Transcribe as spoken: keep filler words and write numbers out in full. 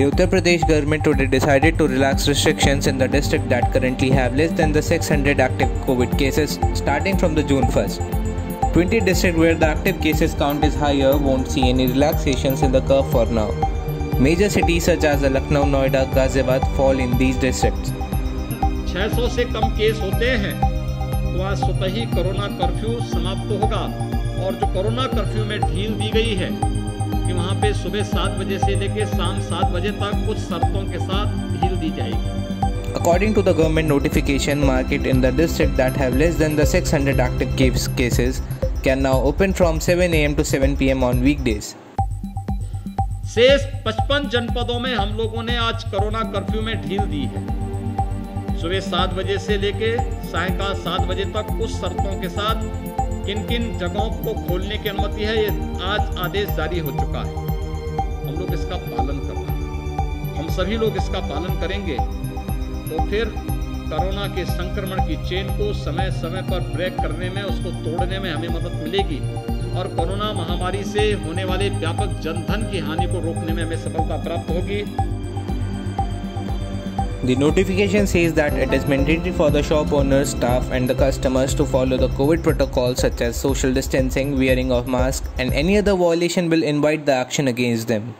The Uttar Pradesh government today decided to relax restrictions in the district that currently have less than the six hundred active COVID cases starting from the June first. twenty districts where the active cases count is higher won't see any relaxations in the curve for now. Major cities such as Lucknow, Noida, Ghaziabad fall in these districts. छह सौ से कम case होते हैं तो आज सुबह ही corona curfew समाप्त होगा और जो कोरोना कर्फ्यू में ढील दी गई है कि वहां पे सुबह सात बजे से लेकर शाम सात बजे तक कुछ शर्तों के साथ ढील दी जाएगी. According to the government notification, market in the district that have less than the six hundred active case cases can now open from seven A M to seven P M on weekdays. शेष पचपन जनपदों में हम लोगों ने आज corona curfew में ढील दी है. सुबह सात बजे से लेके सायंकाल सात बजे तक कुछ शर्तों के साथ किन किन जगहों को खोलने की अनुमति है, ये आज आदेश जारी हो चुका है. हम लोग इसका पालन कर रहे हैं, हम सभी लोग इसका पालन करेंगे तो फिर कोरोना के संक्रमण की चेन को समय समय पर ब्रेक करने में, उसको तोड़ने में हमें मदद मिलेगी और कोरोना महामारी से होने वाले व्यापक जनधन की हानि को रोकने में हमें सफलता प्राप्त होगी. The notification says that it is mandatory for the shop owners, staff and the customers to follow the COVID protocols such as social distancing, wearing of mask, and any other violation will invite the action against them.